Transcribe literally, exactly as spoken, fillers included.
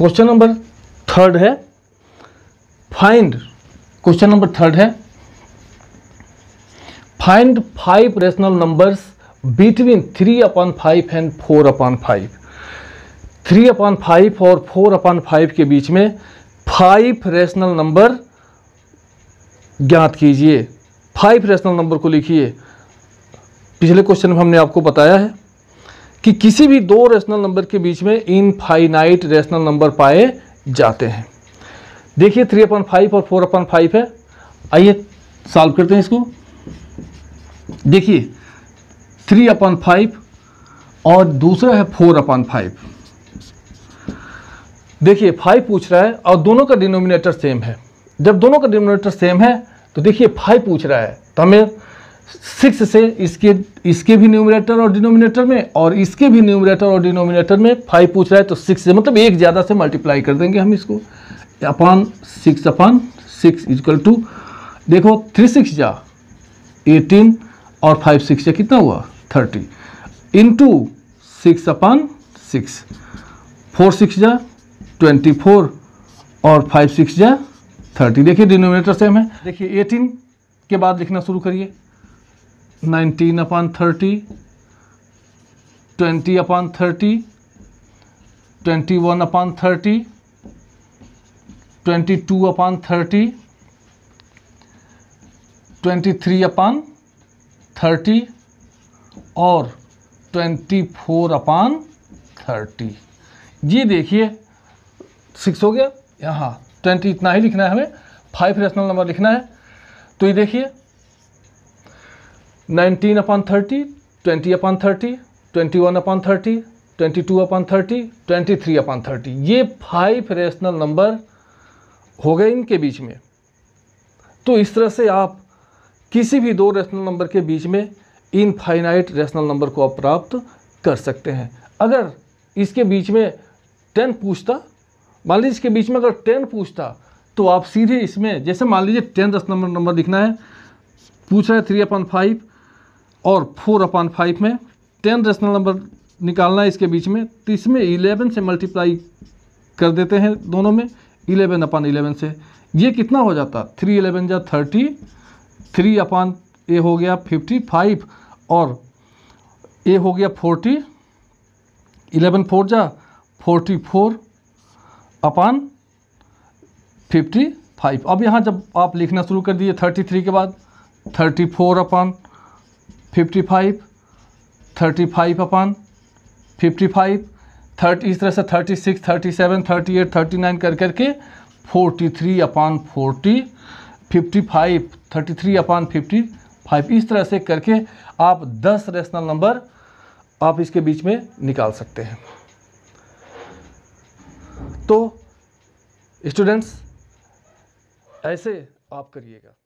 Question number third है find question number third है find five rational numbers between three upon five and four upon five. Three upon five और four upon five के बीच में five rational number ज्ञात कीजिए। Five rational number को लिखिए। पिछले क्वेश्चन में हमने आपको बताया है कि किसी भी दो रेशनल नंबर के बीच में इनफाइनाइट रेशनल नंबर पाए जाते हैं। देखिए थ्री अपॉन फाइव और फोर अपॉन फाइव है, आइए सॉल्व करते हैं इसको। देखिए थ्री अपॉन फाइव और दूसरा है फोर अपॉन फाइव। देखिए फाइव पूछ रहा है और दोनों का डिनोमिनेटर सेम है। जब दोनों का डिनोमिनेटर सेम है तो देखिए फाइव पूछ रहा है तो हमें सिक्स से इसके इसके भी न्यूमरेटर और डिनोमिनेटर में और इसके भी न्यूमरेटर और डिनोमिनेटर में फाइव पूछ रहा है तो सिक्स से मतलब एक ज़्यादा से मल्टीप्लाई कर देंगे हम इसको। Upon six upon six is equal to देखो थ्री सिक्स जा एटीन और फाइव सिक्स जा कितना हुआ thirty into six upon six. Four six जा ट्वेंटी फोर और फाइव सिक्स जा थर्टी। देखिए डिनोमिनेटर सेम है। देखिए एटीन के बाद लिखना शुरू करिए nineteen upon thirty twenty upon thirty twenty one upon thirty twenty two upon thirty twenty three upon thirty और ट्वेंटी फोर अपॉन थर्टी। ये देखिए सिक्स हो गया यहाँ ट्वेंटी इतना ही लिखना है हमें। फाइव रेशनल नंबर लिखना है तो ये देखिए nineteen upon thirty twenty upon thirty twenty one upon thirty twenty two upon thirty twenty three upon thirty. ये फाइव रेशनल नंबर हो गए इनके बीच में। तो इस तरह से आप किसी भी दो रेशनल नंबर के बीच में इनफाइनाइट रेशनल नंबर को आप प्राप्त कर सकते हैं। अगर इसके बीच में टेन पूछता, मान लीजिए इसके बीच में अगर टेन पूछता तो आप सीधे इसमें जैसे मान लीजिए टेन दस नंबर नंबर लिखना है, पूछ रहा है थ्री अपॉन फाइव और फोर अपॉन फाइव में टेन रेशनल नंबर निकालना है इसके बीच में, तो इसमें इलेवन से मल्टीप्लाई कर देते हैं दोनों में। इलेवन अपॉन इलेवन से ये कितना हो जाता थ्री इलेवन जा थर्टी थ्री अपॉन ए हो गया फिफ्टी फाइव और ए हो गया फोर्टी इलेवन फोर जा forty four upon fifty five. अब यहाँ जब आप लिखना शुरू कर दिए थर्टी थ्री के बाद thirty four upon fifty five thirty five upon fifty five thirty इस तरह से thirty six thirty seven thirty eight thirty nine कर करके forty three upon forty fifty five thirty three upon fifty five इस तरह से करके आप दस रेशनल नंबर आप इसके बीच में निकाल सकते हैं। तो स्टूडेंट्स ऐसे आप करिएगा।